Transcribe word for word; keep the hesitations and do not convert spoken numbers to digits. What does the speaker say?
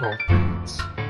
Molotov Beats.